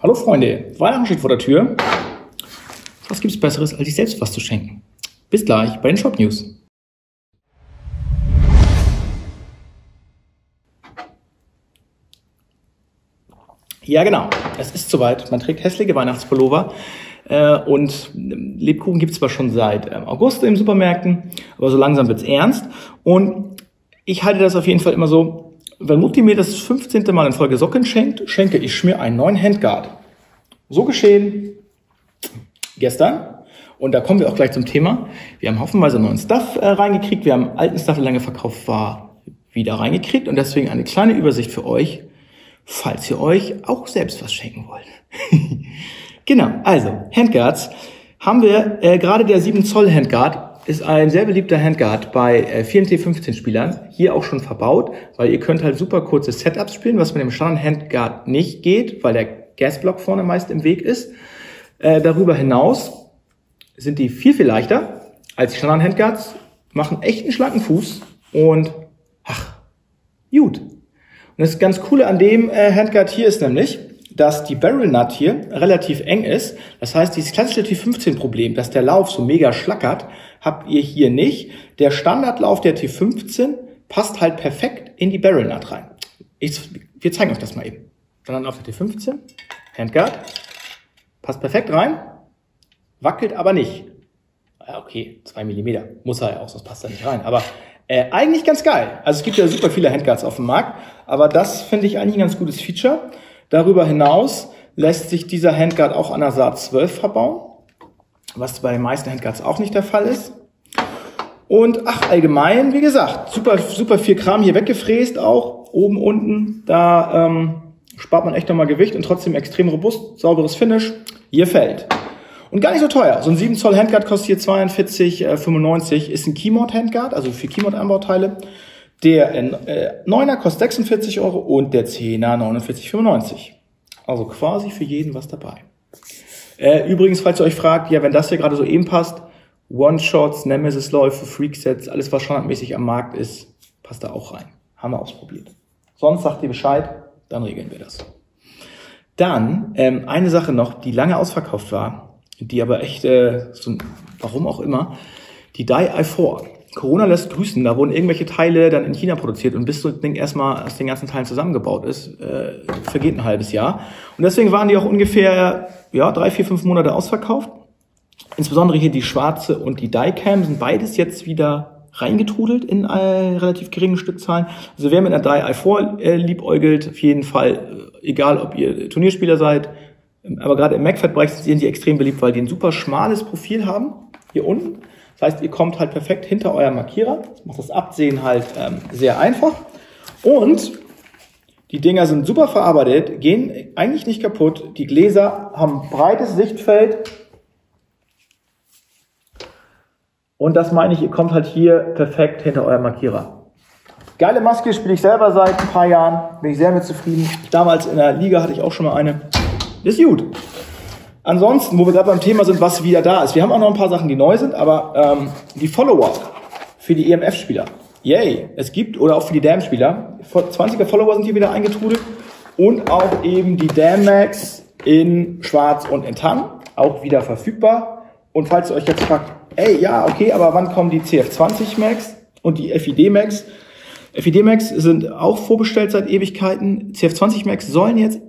Hallo Freunde, Weihnachten steht vor der Tür. Was gibt's Besseres, als sich selbst was zu schenken? Bis gleich bei den Shop News. Ja genau, es ist soweit. Man trägt hässliche Weihnachtspullover und Lebkuchen gibt es zwar schon seit August in Supermärkten, aber so langsam wird's ernst. Und ich halte das auf jeden Fall immer so: Wenn Mutti mir das 15. Mal in Folge Socken schenkt, schenke ich mir einen neuen Handguard. So geschehen gestern. Und da kommen wir auch gleich zum Thema. Wir haben haufenweise neuen Stuff reingekriegt. Wir haben alten Stuff, der lange verkauft war, wieder reingekriegt. Und deswegen eine kleine Übersicht für euch, falls ihr euch auch selbst was schenken wollt. Genau, also Handguards haben wir. Gerade der 7 Zoll Handguard ist ein sehr beliebter Handguard bei vielen T15-Spielern, hier auch schon verbaut, weil ihr könnt halt super kurze Setups spielen, was mit dem Standard-Handguard nicht geht, weil der Gasblock vorne meist im Weg ist. Darüber hinaus sind die viel, viel leichter als die Standard-Handguards, machen echt einen schlanken Fuß und ach, gut. Und das ganz Coole an dem Handguard hier ist nämlich, dass die Barrel Nut hier relativ eng ist. Das heißt, dieses klassische T15-Problem, dass der Lauf so mega schlackert, habt ihr hier nicht. Der Standardlauf der T15 passt halt perfekt in die Barrel Nut rein. Wir zeigen euch das mal eben. Standardlauf der T15, Handguard, passt perfekt rein, wackelt aber nicht. Okay, 2 mm, muss er ja auch, sonst passt er nicht rein. Aber eigentlich ganz geil. Also es gibt ja super viele Handguards auf dem Markt, aber das finde ich eigentlich ein ganz gutes Feature. Darüber hinaus lässt sich dieser Handguard auch an der SAR-12 verbauen, was bei den meisten Handguards auch nicht der Fall ist. Und ach, allgemein, wie gesagt, super viel Kram hier weggefräst auch, oben, unten. Da spart man echt nochmal Gewicht und trotzdem extrem robust, sauberes Finish. Gefällt. Und gar nicht so teuer. So ein 7 Zoll Handguard kostet hier 42,95, ist ein Keymod Handguard, also für Keymod Anbauteile. Der 9er kostet 46 Euro und der 10er 49,95. Also quasi für jeden was dabei. Übrigens, falls ihr euch fragt, ja, wenn das hier gerade so eben passt, One-Shots, Nemesis-Läufe, Freak-Sets, alles was standardmäßig am Markt ist, passt da auch rein. Haben wir ausprobiert. Sonst sagt ihr Bescheid, dann regeln wir das. Dann eine Sache noch, die lange ausverkauft war, die aber echt, so, warum auch immer, die Dye i4. Corona lässt grüßen, da wurden irgendwelche Teile dann in China produziert und bis so ein Ding erstmal aus den ganzen Teilen zusammengebaut ist, vergeht ein halbes Jahr. Und deswegen waren die auch ungefähr, ja, 3, 4, 5 Monate ausverkauft. Insbesondere hier die schwarze und die Dye Cam sind beides jetzt wieder reingetrudelt in relativ geringen Stückzahlen. Also wer mit einer Dye i4 liebäugelt, auf jeden Fall, egal ob ihr Turnierspieler seid, aber gerade im McFat-Bereich sind die extrem beliebt, weil die ein super schmales Profil haben, hier unten. Das heißt, ihr kommt halt perfekt hinter euren Markierer. Das macht das Absehen halt sehr einfach. Und die Dinger sind super verarbeitet, gehen eigentlich nicht kaputt. Die Gläser haben ein breites Sichtfeld. Und das meine ich, ihr kommt halt hier perfekt hinter euren Markierer. Geile Maske, spiele ich selber seit ein paar Jahren. Bin ich sehr mit zufrieden. Damals in der Liga hatte ich auch schon mal eine. Ist gut. Ansonsten, wo wir gerade beim Thema sind, was wieder da ist. Wir haben auch noch ein paar Sachen, die neu sind, aber die Follower für die EMF-Spieler. Yay! Es gibt, oder auch für die DAM-Spieler, 20er Follower sind hier wieder eingetrudelt und auch eben die DAM Max in Schwarz und in Tan, auch wieder verfügbar. Und falls ihr euch jetzt fragt, ey, ja, okay, aber wann kommen die CF20 Max und die FID Max? FID Max sind auch vorbestellt seit Ewigkeiten. CF20 Max sollen jetzt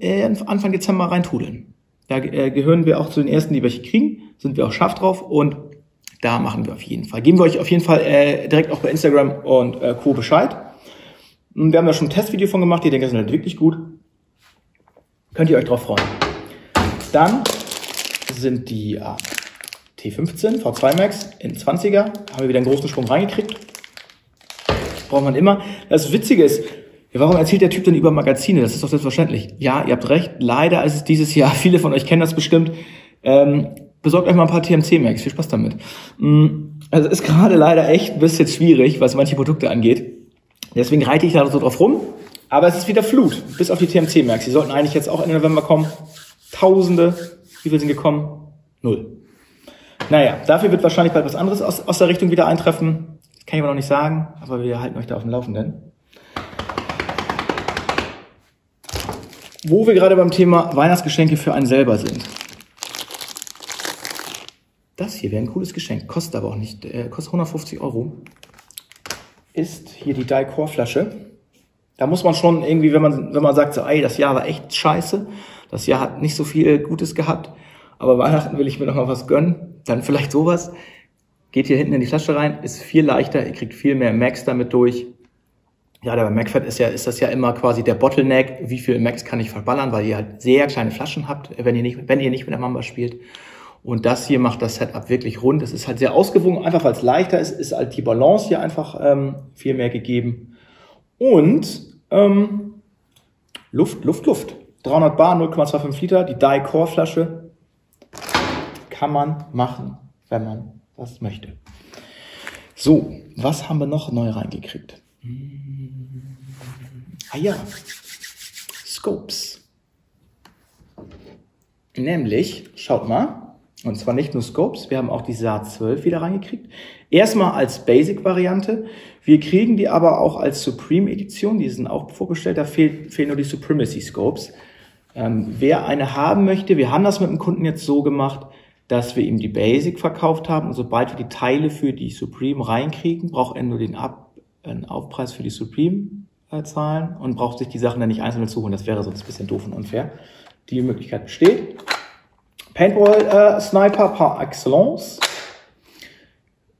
Anfang Dezember reintrudeln. Da gehören wir auch zu den ersten, die welche kriegen, sind wir auch scharf drauf und da machen wir auf jeden Fall. Geben wir euch auf jeden Fall direkt auch bei Instagram und Co. Bescheid. Wir haben da schon ein Testvideo von gemacht, die denke, das ist wirklich gut. Könnt ihr euch drauf freuen. Dann sind die T15 V2 Max in 20er, haben wir wieder einen großen Sprung reingekriegt. Das braucht man immer. Das Witzige ist, ja, warum erzählt der Typ denn über Magazine? Das ist doch selbstverständlich. Ja, ihr habt recht. Leider ist es dieses Jahr, viele von euch kennen das bestimmt, besorgt euch mal ein paar TMC-Mags. Viel Spaß damit. Also ist gerade leider echt ein bisschen schwierig, was manche Produkte angeht. Deswegen reite ich da so drauf rum. Aber es ist wieder Flut, bis auf die TMC-Mags. Die sollten eigentlich jetzt auch Ende November kommen. Tausende. Wie viel sind gekommen? 0. Naja, dafür wird wahrscheinlich bald was anderes aus der Richtung wieder eintreffen. Das kann ich aber noch nicht sagen, aber wir halten euch da auf dem Laufenden. Wo wir gerade beim Thema Weihnachtsgeschenke für einen selber sind. Das hier wäre ein cooles Geschenk, kostet aber auch nicht, kostet 150 Euro. Ist hier die Dye Core Flasche. Da muss man schon irgendwie, wenn man sagt, so, ey, das Jahr war echt scheiße, das Jahr hat nicht so viel Gutes gehabt, aber Weihnachten will ich mir noch mal was gönnen, dann vielleicht sowas. Geht hier hinten in die Flasche rein, ist viel leichter, ihr kriegt viel mehr Max damit durch. Ja, bei MacFat ist das ja immer quasi der Bottleneck, wie viel Max kann ich verballern, weil ihr halt sehr kleine Flaschen habt, wenn ihr nicht mit der Mamba spielt. Und das hier macht das Setup wirklich rund. Es ist halt sehr ausgewogen, einfach weil es leichter ist, ist halt die Balance hier einfach viel mehr gegeben. Und Luft. 300 Bar, 0,25 Liter, die Dye Core Flasche. Kann man machen, wenn man was möchte. So, was haben wir noch neu reingekriegt? Ah ja, Scopes. Nämlich, schaut mal, und zwar nicht nur Scopes, wir haben auch die SAR-12 wieder reingekriegt. Erstmal als Basic-Variante. Wir kriegen die aber auch als Supreme-Edition, die sind auch vorgestellt, da fehlen nur die Supremacy-Scopes. Wer eine haben möchte, wir haben das mit dem Kunden jetzt so gemacht, dass wir ihm die Basic verkauft haben. Und sobald wir die Teile für die Supreme reinkriegen, braucht er nur den Aufpreis für die Supreme zahlen und braucht sich die Sachen dann nicht einzeln zu holen. Das wäre sonst ein bisschen doof und unfair. Die Möglichkeit besteht. Paintball Sniper par excellence.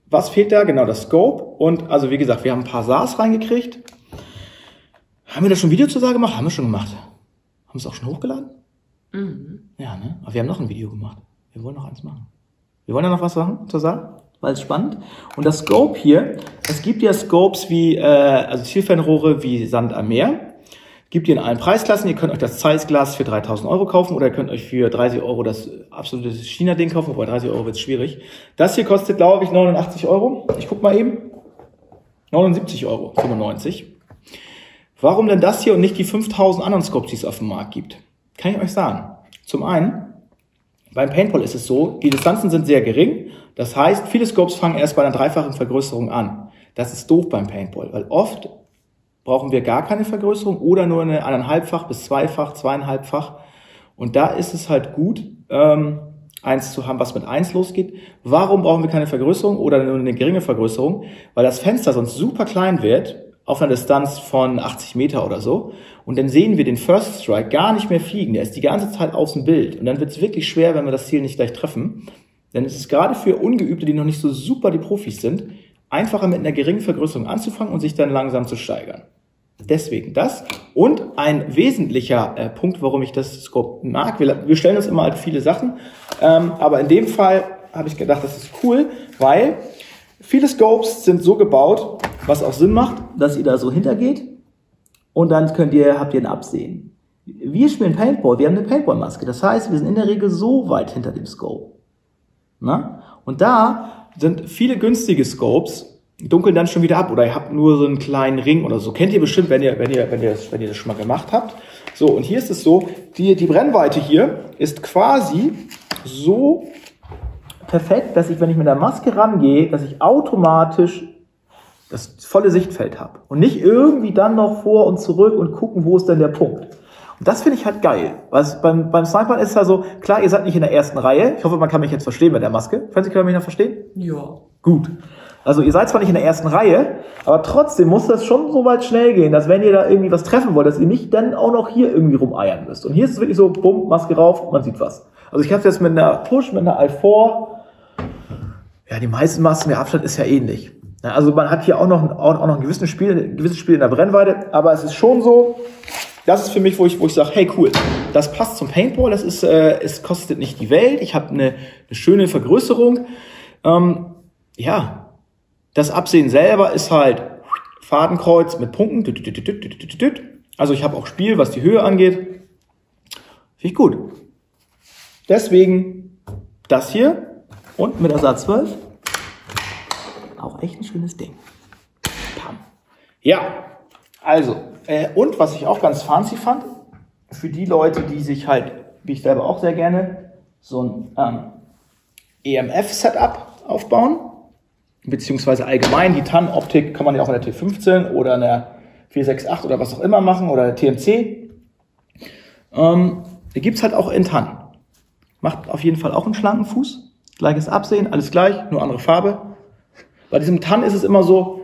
Was fehlt da? Genau, das Scope. Und also wie gesagt, wir haben ein paar SARs reingekriegt. Haben wir da schon ein Video zu sagen gemacht? Haben wir schon gemacht. Haben wir es auch schon hochgeladen? Mhm. Ja, ne? Aber wir haben noch ein Video gemacht. Wir wollen noch eins machen. Wir wollen ja noch was machen zur SAR, weil es spannend. Und das Scope hier, es gibt ja Scopes wie, also Zielfernrohre wie Sand am Meer. Gibt ihr in allen Preisklassen. Ihr könnt euch das Zeissglas für 3.000 Euro kaufen oder ihr könnt euch für 30 Euro das absolute China-Ding kaufen. Wobei 30 Euro wird es schwierig. Das hier kostet, glaube ich, 89 Euro. Ich guck mal eben. 79,95 Euro. Warum denn das hier und nicht die 5.000 anderen Scopes, die es auf dem Markt gibt? Kann ich euch sagen. Zum einen, beim Paintball ist es so, die Distanzen sind sehr gering. Das heißt, viele Scopes fangen erst bei einer dreifachen Vergrößerung an. Das ist doof beim Paintball, weil oft brauchen wir gar keine Vergrößerung oder nur eine 1,5-fach bis 2,5-fach. Und da ist es halt gut, eins zu haben, was mit 1 losgeht. Warum brauchen wir keine Vergrößerung oder nur eine geringe Vergrößerung? Weil das Fenster sonst super klein wird, auf einer Distanz von 80 Meter oder so. Und dann sehen wir den First Strike gar nicht mehr fliegen. Der ist die ganze Zeit aus dem Bild. Und dann wird es wirklich schwer, wenn wir das Ziel nicht gleich treffen. Denn es ist gerade für Ungeübte, die noch nicht so super die Profis sind, einfacher mit einer geringen Vergrößerung anzufangen und sich dann langsam zu steigern. Deswegen das. Und ein wesentlicher Punkt, warum ich das Scope mag, wir stellen uns immer halt viele Sachen, aber in dem Fall habe ich gedacht, das ist cool, weil viele Scopes sind so gebaut, was auch Sinn macht, dass ihr da so hintergeht und dann habt ihr ein Absehen. Wir spielen Paintball, wir haben eine Paintball-Maske. Das heißt, wir sind in der Regel so weit hinter dem Scope. Na? Und da sind viele günstige Scopes, dunkeln dann schon wieder ab oder ihr habt nur so einen kleinen Ring oder so. Kennt ihr bestimmt, wenn ihr das schon mal gemacht habt. So, und hier ist es so, die Brennweite hier ist quasi so perfekt, dass ich, wenn ich mit der Maske rangehe, dass ich automatisch das volle Sichtfeld habe. Und nicht irgendwie dann noch vor und zurück und gucken, wo ist denn der Punkt. Und das finde ich halt geil. Was beim Sniper ist ja so, klar, ihr seid nicht in der ersten Reihe. Ich hoffe, man kann mich jetzt verstehen mit der Maske. Franzi, kann man mich noch verstehen? Ja. Gut. Also ihr seid zwar nicht in der ersten Reihe, aber trotzdem muss das schon so weit schnell gehen, dass wenn ihr da irgendwie was treffen wollt, dass ihr nicht dann auch noch hier irgendwie rumeiern müsst. Und hier ist es wirklich so, bumm, Maske rauf, man sieht was. Also ich habe jetzt mit einer Push, mit einer i4, ja, die meisten Masken, der Abstand ist ja ähnlich. Also man hat hier auch noch ein gewisses Spiel in der Brennweite, aber es ist schon so, das ist für mich, wo ich sage, hey cool, das passt zum Paintball, das ist, es kostet nicht die Welt, ich habe eine schöne Vergrößerung. Ja, das Absehen selber ist halt Fadenkreuz mit Punkten. Also ich habe auch Spiel, was die Höhe angeht. Finde ich gut. Deswegen das hier und mit der SAR-12 auch echt ein schönes Ding. Pam. Ja, also und was ich auch ganz fancy fand, für die Leute, die sich halt, wie ich selber auch sehr gerne, so ein EMF-Setup aufbauen, beziehungsweise allgemein die TAN-Optik kann man ja auch in der T15 oder in der 468 oder was auch immer machen oder der TMC. Da gibt es halt auch Entan. Macht auf jeden Fall auch einen schlanken Fuß. Gleiches Absehen, alles gleich, nur andere Farbe. Bei diesem Tan ist es immer so,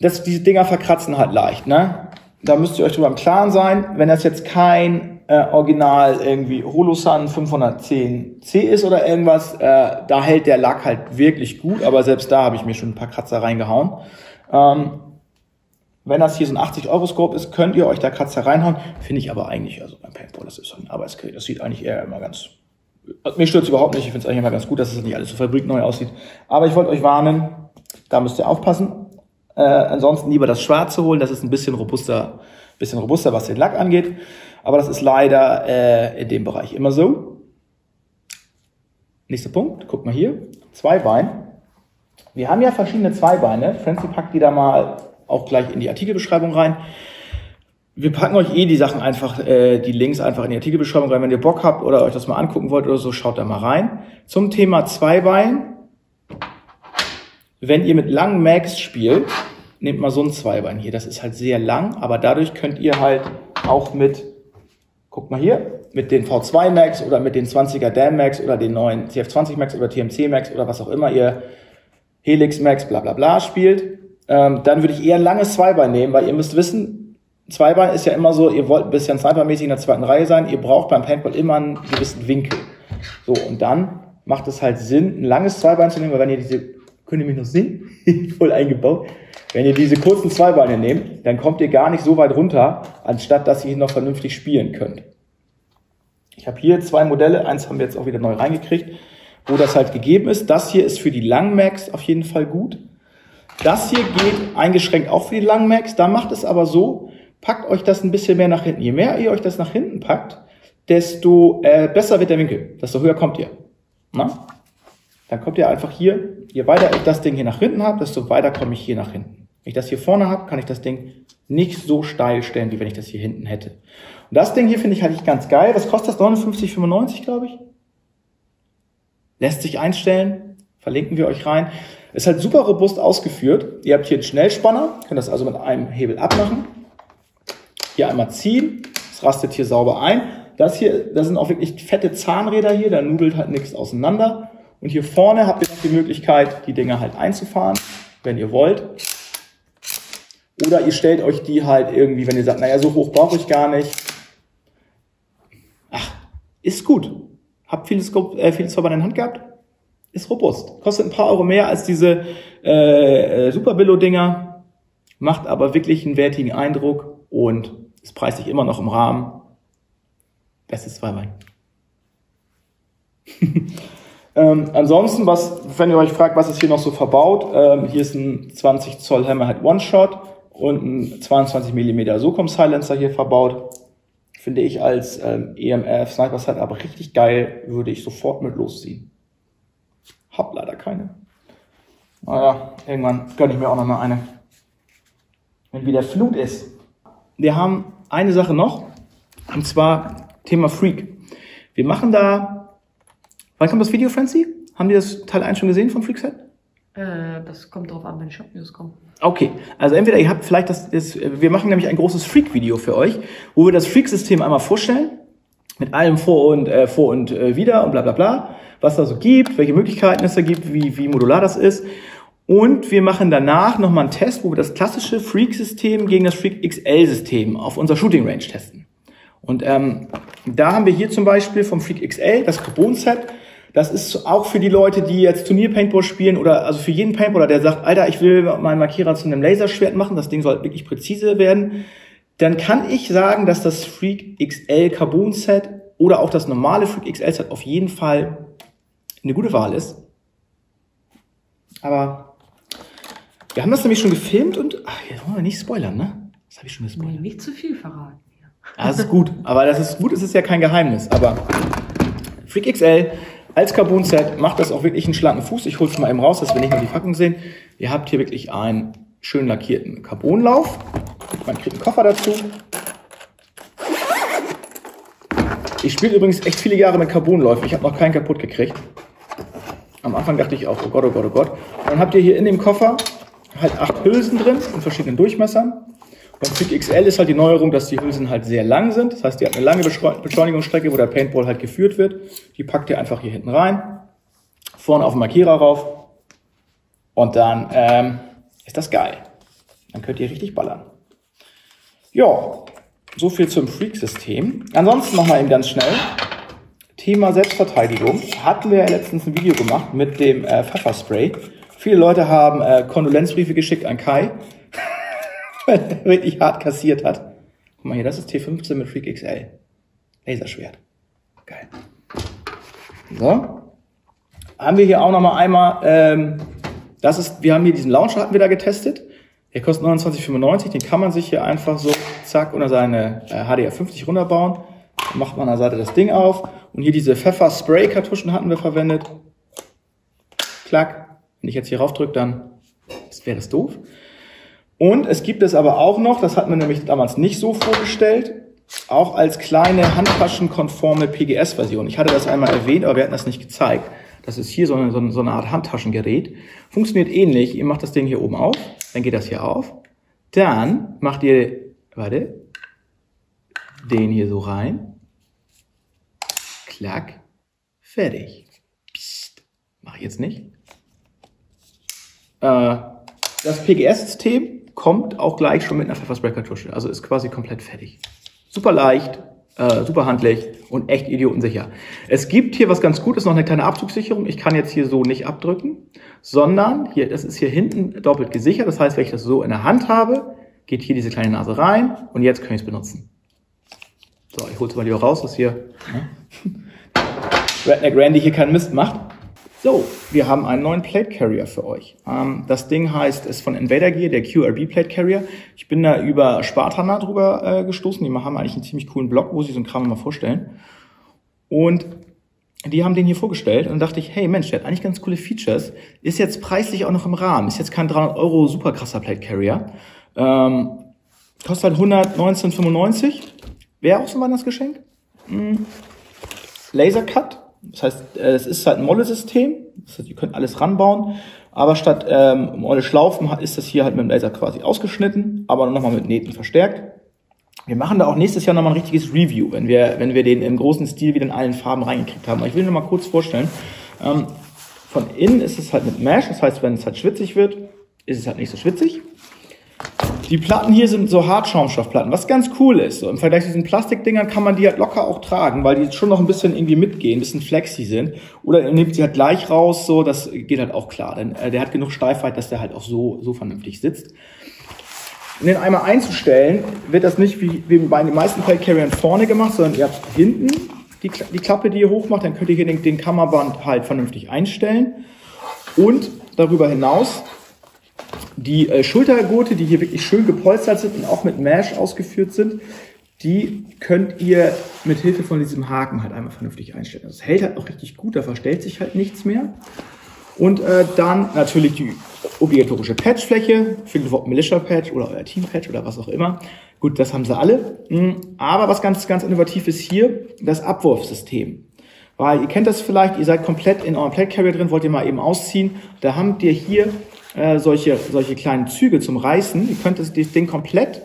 dass diese Dinger verkratzen halt leicht. Ne? Da müsst ihr euch drüber im Klaren sein. Wenn das jetzt kein Original irgendwie Holosun 510C ist oder irgendwas, da hält der Lack halt wirklich gut. Aber selbst da habe ich mir schon ein paar Kratzer reingehauen. Wenn das hier so ein 80-Euro-Scope ist, könnt ihr euch da Kratzer reinhauen. Finde ich aber eigentlich, also beim Paintball, das ist so ein Arbeitsgerät. Das sieht eigentlich eher immer ganz... Mir stört es überhaupt nicht. Ich finde es eigentlich immer ganz gut, dass es nicht alles so fabrikneu aussieht. Aber ich wollte euch warnen, da müsst ihr aufpassen. Ansonsten lieber das Schwarze holen. Das ist ein bisschen robuster, was den Lack angeht. Aber das ist leider in dem Bereich immer so. Nächster Punkt. Guck mal hier. Zweibein. Wir haben ja verschiedene Zweibeine. Francie packt die da mal auch gleich in die Artikelbeschreibung rein. Wir packen euch eh die Sachen einfach, die Links einfach in die Artikelbeschreibung rein. Wenn ihr Bock habt oder euch das mal angucken wollt oder so, schaut da mal rein. Zum Thema Zweibein. Wenn ihr mit langen Mags spielt, nehmt mal so ein Zweibein hier. Das ist halt sehr lang, aber dadurch könnt ihr halt auch mit, guck mal hier, mit den V2 Mags oder mit den 20er DAM Mags oder den neuen CF20 Mags oder TMC Mags oder was auch immer ihr Helix Mags bla bla bla spielt, dann würde ich eher ein langes Zweibein nehmen, weil ihr müsst wissen, Zweibein ist ja immer so, ihr wollt ein bisschen snipermäßig in der zweiten Reihe sein, ihr braucht beim Paintball immer einen gewissen Winkel. So, und dann macht es halt Sinn, ein langes Zweibein zu nehmen, weil wenn ihr diese, könnt ihr mich noch sehen? Voll eingebaut. Wenn ihr diese kurzen Zweibeine nehmt, dann kommt ihr gar nicht so weit runter, anstatt dass ihr noch vernünftig spielen könnt. Ich habe hier zwei Modelle, eins haben wir jetzt auch wieder neu reingekriegt, wo das halt gegeben ist. Das hier ist für die Langmax auf jeden Fall gut. Das hier geht eingeschränkt auch für die Langmax. Da macht es aber so, packt euch das ein bisschen mehr nach hinten. Je mehr ihr euch das nach hinten packt, desto besser wird der Winkel, desto höher kommt ihr. Na? Dann kommt ihr einfach hier, je weiter ich das Ding hier nach hinten habe, desto weiter komme ich hier nach hinten. Wenn ich das hier vorne habe, kann ich das Ding nicht so steil stellen, wie wenn ich das hier hinten hätte. Und das Ding hier finde ich halt ganz geil. Was kostet das? 59,95, glaube ich. Lässt sich einstellen. Verlinken wir euch rein. Ist halt super robust ausgeführt. Ihr habt hier einen Schnellspanner, könnt das also mit einem Hebel abmachen. Hier einmal ziehen. Es rastet hier sauber ein. Das hier, das sind auch wirklich fette Zahnräder hier. Da nudelt halt nichts auseinander. Und hier vorne habt ihr noch die Möglichkeit, die Dinger halt einzufahren, wenn ihr wollt. Oder ihr stellt euch die halt irgendwie, wenn ihr sagt, naja, so hoch brauche ich gar nicht. Ach, ist gut. Habt viele Zweibein in der Hand gehabt? Ist robust. Kostet ein paar Euro mehr als diese Super-Billo-Dinger. Macht aber wirklich einen wertigen Eindruck und ist preislich immer noch im Rahmen. Bestes Zweibein. Ansonsten, wenn ihr euch fragt, was ist hier noch so verbaut, hier ist ein 20 Zoll Hammerhead Oneshot und ein 22 mm Socom Silencer hier verbaut. Finde ich als EMF Sniper Sight aber richtig geil, würde ich sofort mit losziehen. Hab leider keine. Naja, irgendwann gönne ich mir auch nochmal eine. Wenn wieder Flut ist. Wir haben eine Sache noch, und zwar Thema Freak. Wir machen da... Wann kommt das Video, Francie? Haben die das Teil 1 schon gesehen von Freak XL? Das kommt drauf an, wenn die Shop-News kommen. Okay, also entweder ihr habt vielleicht wir machen nämlich ein großes Freak-Video für euch, wo wir das Freak-System einmal vorstellen, mit allem Vor und Wider und bla bla bla, was da so gibt, welche Möglichkeiten es da gibt, wie modular das ist. Und wir machen danach nochmal einen Test, wo wir das klassische Freak-System gegen das Freak XL-System auf unserer Shooting-Range testen. Und da haben wir hier zum Beispiel vom Freak XL das Carbon-Set. Das ist auch für die Leute, die jetzt Turnier-Paintball spielen oder also für jeden Paintballer, der sagt, Alter, ich will meinen Markierer zu einem Laserschwert machen, das Ding soll wirklich präzise werden, dann kann ich sagen, dass das Freak XL Carbon-Set oder auch das normale Freak XL-Set auf jeden Fall eine gute Wahl ist. Aber wir haben das nämlich schon gefilmt und, ach, jetzt wollen wir nicht spoilern, ne? Das habe ich schon gespoilert. Nee, nicht zu viel verraten. Ja, das ist gut, aber das ist gut, es ist ja kein Geheimnis, aber Freak XL als Carbon-Set macht das auch wirklich einen schlanken Fuß. Ich hole es mal eben raus, dass wir nicht nur die Packung sehen. Ihr habt hier wirklich einen schön lackierten Carbonlauf. Man kriegt einen Koffer dazu. Ich spiele übrigens echt viele Jahre mit Carbonläufen. Ich habe noch keinen kaputt gekriegt. Am Anfang dachte ich auch, oh Gott, oh Gott, oh Gott. Und dann habt ihr hier in dem Koffer halt 8 Hülsen drin in verschiedenen Durchmessern. Beim Freak XL ist halt die Neuerung, dass die Hülsen halt sehr lang sind. Das heißt, die hat eine lange Beschleunigungsstrecke, wo der Paintball halt geführt wird. Die packt ihr einfach hier hinten rein, vorne auf den Markierer rauf und dann ist das geil. Dann könnt ihr richtig ballern. Ja, so viel zum Freak-System. Ansonsten nochmal eben ganz schnell. Thema Selbstverteidigung. Hatten wir letztens ein Video gemacht mit dem Pfefferspray. Viele Leute haben Kondolenzbriefe geschickt an Kai, weil er richtig hart kassiert hat. Guck mal hier, das ist T15 mit Freak XL. Laserschwert. Geil. So. Haben wir hier auch nochmal einmal, wir haben hier diesen Launcher, hatten wir da getestet. Der kostet 29,95, den kann man sich hier einfach so, zack, unter seine HDR 50 runterbauen. Dann macht man an der Seite das Ding auf. Und hier diese Pfeffer-Spray-Kartuschen hatten wir verwendet. Klack. Wenn ich jetzt hier raufdrücke, dann wäre das doof. Und es gibt es aber auch noch, das hat man nämlich damals nicht so vorgestellt, auch als kleine handtaschenkonforme PGS-Version. Ich hatte das einmal erwähnt, aber wir hatten das nicht gezeigt. Das ist hier so eine Art Handtaschengerät. Funktioniert ähnlich. Ihr macht das Ding hier oben auf, dann geht das hier auf. Dann macht ihr, warte, den hier so rein. Klack, fertig. Psst, mach ich jetzt nicht. Das PGS-System kommt auch gleich schon mit einer Pfefferspray-Kartusche. Also ist quasi komplett fertig. Super leicht, super handlich und echt idiotensicher. Es gibt hier was ganz Gutes, noch eine kleine Abzugssicherung. Ich kann jetzt hier so nicht abdrücken, sondern hier, das ist hier hinten doppelt gesichert. Das heißt, wenn ich das so in der Hand habe, geht hier diese kleine Nase rein und jetzt kann ich es benutzen. So, ich hole es mal lieber raus, dass hier Redneck Randy hier keinen Mist macht. So, wir haben einen neuen Plate Carrier für euch. Das Ding ist von Invader Gear, der QRB Plate Carrier. Ich bin da über Spartaner drüber gestoßen. Die haben eigentlich einen ziemlich coolen Blog, wo sie so einen Kram mal vorstellen. Und die haben den hier vorgestellt und dachte ich, hey Mensch, der hat eigentlich ganz coole Features. Ist jetzt preislich auch noch im Rahmen. Ist jetzt kein 300 € super krasser Plate Carrier. Kostet halt 119,95. Wäre auch so ein Weihnachtsgeschenk. Laser Cut. Das heißt, es ist halt ein Molle-System, das heißt, ihr könnt alles ranbauen, aber statt Molle-Schlaufen ist das hier halt mit dem Laser quasi ausgeschnitten, aber nochmal mit Nähten verstärkt. Wir machen da auch nächstes Jahr nochmal ein richtiges Review, wenn wir den im großen Stil wieder in allen Farben reingekriegt haben. Aber ich will nur mal kurz vorstellen, von innen ist es halt mit Mesh, das heißt, wenn es halt schwitzig wird, ist es halt nicht so schwitzig. Die Platten hier sind so Hartschaumstoffplatten, was ganz cool ist. So, im Vergleich zu diesen Plastikdingern kann man die halt locker auch tragen, weil die schon noch ein bisschen irgendwie mitgehen, ein bisschen flexi sind. Oder ihr nehmt sie halt gleich raus, so, das geht halt auch klar. Denn der hat genug Steifheit, dass der halt auch so vernünftig sitzt. Um den einmal einzustellen, wird das nicht wie bei den meisten Plate Carriern vorne gemacht, sondern ihr habt hinten die Klappe, die ihr hochmacht. Dann könnt ihr hier den Kammerband halt vernünftig einstellen. Und darüber hinaus die Schultergurte, die hier wirklich schön gepolstert sind und auch mit Mesh ausgeführt sind, die könnt ihr mit Hilfe von diesem Haken halt einmal vernünftig einstellen. Das hält halt auch richtig gut, da verstellt sich halt nichts mehr. Und dann natürlich die obligatorische Patchfläche, Fingerwort Militia Patch oder euer Team Patch oder was auch immer. Gut, das haben sie alle. Aber was ganz, ganz innovativ ist hier, das Abwurfsystem. Weil ihr kennt das vielleicht, ihr seid komplett in eurem Plate Carrier drin, wollt ihr mal eben ausziehen. Da habt ihr hier solche kleinen Züge zum Reißen. Ihr könnt das Ding komplett,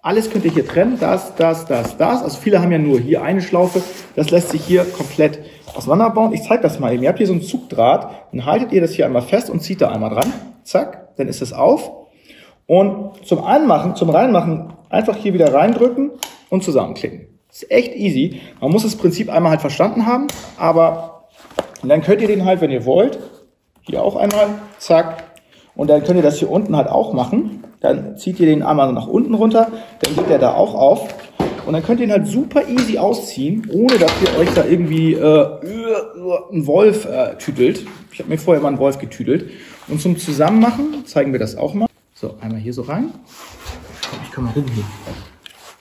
alles könnt ihr hier trennen, das. Also viele haben ja nur hier eine Schlaufe. Das lässt sich hier komplett auseinanderbauen. Ich zeige das mal eben. Ihr habt hier so einen Zugdraht, dann haltet ihr das hier einmal fest und zieht da einmal dran. Zack, dann ist es auf. Und zum Anmachen, zum Reinmachen, einfach hier wieder reindrücken und zusammenklicken. Ist echt easy. Man muss das Prinzip einmal halt verstanden haben, aber dann könnt ihr den halt, wenn ihr wollt, hier auch einmal, zack, und dann könnt ihr das hier unten halt auch machen. Dann zieht ihr den einmal nach unten runter, dann geht der da auch auf. Und dann könnt ihr ihn halt super easy ausziehen, ohne dass ihr euch da irgendwie einen Wolf tüdelt. Ich habe mir vorher mal einen Wolf getüdelt. Und zum Zusammenmachen zeigen wir das auch mal. So, einmal hier so rein. Ich komme mal hin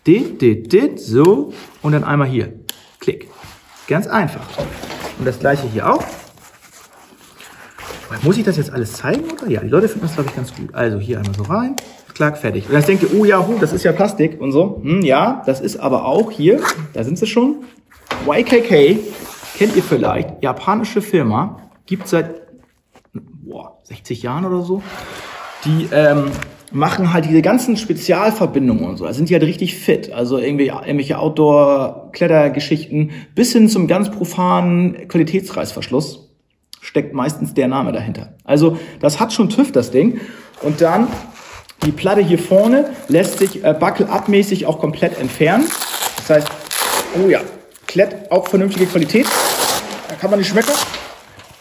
hier. So. Und dann einmal hier. Klick. Ganz einfach. Und das gleiche hier auch. Muss ich das jetzt alles zeigen, oder? Ja, die Leute finden das, glaube ich, ganz gut. Also hier einmal so rein, klack, fertig. Und jetzt denkt ihr, oh ja, das ist ja Plastik und so. Ja, das ist aber auch hier, da sind sie schon. YKK, kennt ihr vielleicht, japanische Firma, gibt seit 60 Jahren oder so. Die machen halt diese ganzen Spezialverbindungen und so. Da sind die halt richtig fit. Also irgendwie irgendwelche Outdoor-Klettergeschichten bis hin zum ganz profanen Qualitätsreißverschluss steckt meistens der Name dahinter. Also das hat schon TÜV, das Ding. Und dann die Platte hier vorne lässt sich buckle-up-mäßig auch komplett entfernen. Das heißt, oh ja, Klett, auch vernünftige Qualität. Da kann man die schmecken.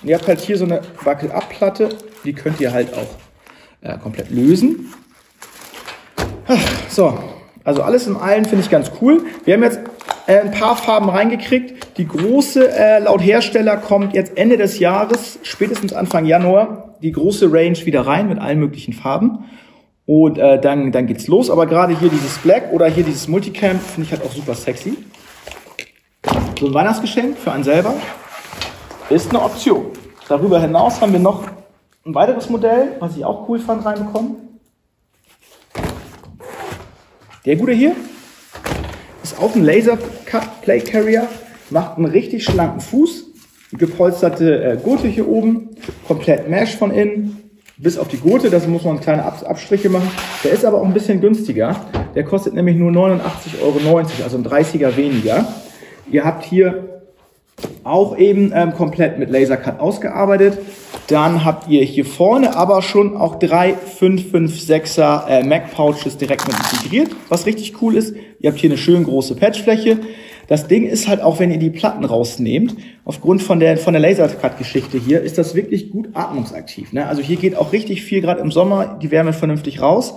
Und ihr habt halt hier so eine Buckle-up-Platte. Die könnt ihr halt auch komplett lösen. So, also alles in allem finde ich ganz cool. Wir haben jetzt ein paar Farben reingekriegt. Die große, laut Hersteller, kommt jetzt Ende des Jahres, spätestens Anfang Januar, die große Range wieder rein mit allen möglichen Farben. Und dann geht's los. Aber gerade hier dieses Black oder hier dieses Multicam finde ich halt auch super sexy. So ein Weihnachtsgeschenk für einen selber ist eine Option. Darüber hinaus haben wir noch ein weiteres Modell, was ich auch cool fand, reinbekommen. Der gute hier ist auch ein Laser Plate Carrier, macht einen richtig schlanken Fuß, gepolsterte Gurte hier oben, komplett Mesh von innen, bis auf die Gurte, das muss man kleine Abstriche machen. Der ist aber auch ein bisschen günstiger, der kostet nämlich nur 89,90 €, also ein 30er weniger. Ihr habt hier auch eben komplett mit Lasercut ausgearbeitet. Dann habt ihr hier vorne aber schon auch drei 556er Mac Pouches direkt mit integriert, was richtig cool ist. Ihr habt hier eine schön große Patchfläche. Das Ding ist halt auch, wenn ihr die Platten rausnehmt, aufgrund von der Lasercut-Geschichte hier, ist das wirklich gut atmungsaktiv, ne? Also hier geht auch richtig viel, gerade im Sommer, die Wärme vernünftig raus.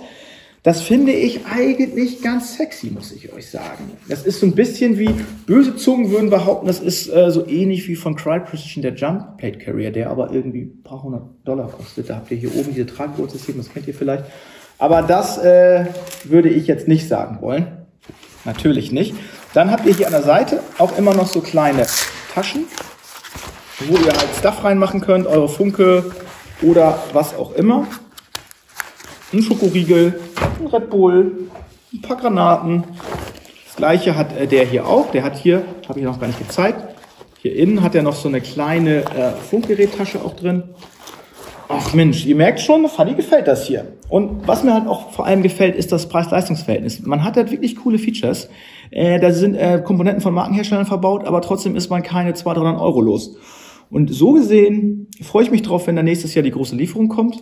Das finde ich eigentlich ganz sexy, muss ich euch sagen. Das ist so ein bisschen wie, böse Zungen würden behaupten, das ist so ähnlich wie von Crye Precision, der Jump Plate Carrier, der aber irgendwie ein paar $100 kostet. Da habt ihr hier oben diese Traggurtsystem, das kennt ihr vielleicht. Aber das würde ich jetzt nicht sagen wollen. Natürlich nicht. Dann habt ihr hier an der Seite auch immer noch so kleine Taschen, wo ihr halt Stuff reinmachen könnt, eure Funke oder was auch immer. Ein Schokoriegel, ein Red Bull, ein paar Granaten. Das gleiche hat der hier auch. Der hat hier, habe ich noch gar nicht gezeigt, hier innen hat er noch so eine kleine Funkgerättasche auch drin. Ach Mensch, ihr merkt schon, Fanny gefällt das hier. Und was mir halt auch vor allem gefällt, ist das Preis-Leistungs-Verhältnis. Man hat halt wirklich coole Features. Da sind Komponenten von Markenherstellern verbaut, aber trotzdem ist man keine 200-300 € los. Und so gesehen freue ich mich drauf, wenn dann nächstes Jahr die große Lieferung kommt.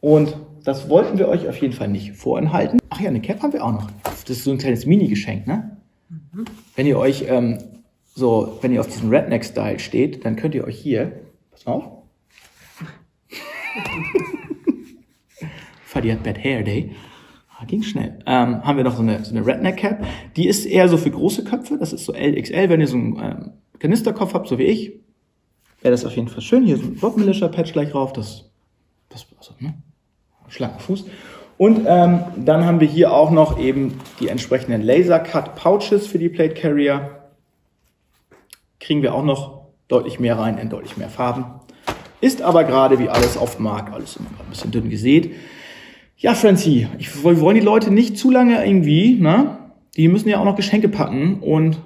Und das wollten wir euch auf jeden Fall nicht vorenthalten. Ach ja, eine Cap haben wir auch noch. Das ist so ein kleines Mini-Geschenk, ne? Mhm. Wenn ihr euch wenn ihr auf diesen Redneck-Style steht, dann könnt ihr euch hier, pass auf. Fadi hat Bad Hair Day. Ging schnell. Haben wir noch so eine Redneck-Cap. Die ist eher so für große Köpfe. Das ist so LXL. Wenn ihr so einen Kanisterkopf habt, so wie ich, wäre das auf jeden Fall schön. Hier ist ein Bob-Militia-Patch gleich drauf. Das war's, ne? Schlanken Fuß. Und dann haben wir hier auch noch eben die entsprechenden Laser-Cut-Pouches für die Plate Carrier. Kriegen wir auch noch deutlich mehr rein, in deutlich mehr Farben. Ist aber gerade wie alles auf dem Markt, alles immer ein bisschen dünn gesät. Ja, Francie, wir wollen die Leute nicht zu lange irgendwie, ne? Die müssen ja auch noch Geschenke packen und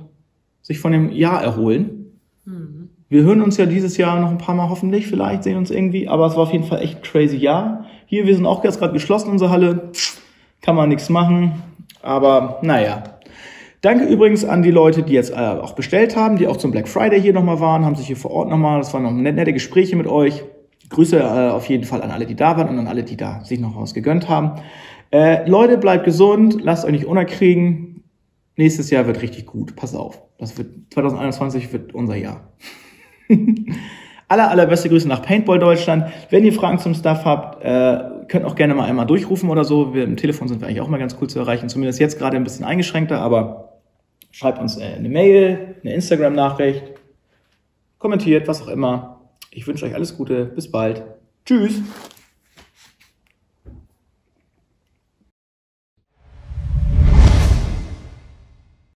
sich von dem Jahr erholen. Mhm. Wir hören uns ja dieses Jahr noch ein paar Mal hoffentlich, vielleicht sehen uns irgendwie, aber es war auf jeden Fall echt ein crazy Jahr. Hier, wir sind auch jetzt gerade geschlossen, unsere Halle, kann man nichts machen, aber naja. Danke übrigens an die Leute, die jetzt auch bestellt haben, die auch zum Black Friday hier nochmal waren, haben sich hier vor Ort nochmal, das waren noch nette Gespräche mit euch. Grüße auf jeden Fall an alle, die da waren und an alle, die da sich noch was gegönnt haben. Leute, bleibt gesund, lasst euch nicht unterkriegen. Nächstes Jahr wird richtig gut, pass auf. 2021 wird unser Jahr. Allerbeste Grüße nach Paintball Deutschland. Wenn ihr Fragen zum Stuff habt, könnt auch gerne mal einmal durchrufen oder so. Im Telefon sind wir eigentlich auch mal ganz cool zu erreichen. Zumindest jetzt gerade ein bisschen eingeschränkter, aber schreibt uns eine Mail, eine Instagram-Nachricht, kommentiert, was auch immer. Ich wünsche euch alles Gute. Bis bald. Tschüss.